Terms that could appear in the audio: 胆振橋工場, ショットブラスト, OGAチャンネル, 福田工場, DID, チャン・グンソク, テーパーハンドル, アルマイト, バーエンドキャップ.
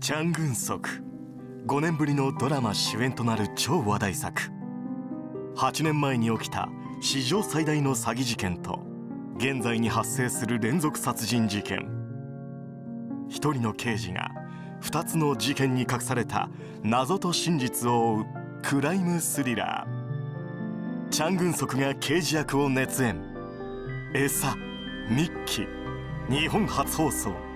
チャン・グンソク、5年ぶりのドラマ主演となる超話題作。8年前に起きた史上最大の詐欺事件と現在に発生する連続殺人事件。一人の刑事が2つの事件に隠された謎と真実を追うクライムスリラー。チャン・グンソクが刑事役を熱演。餌、日記、日本初放送。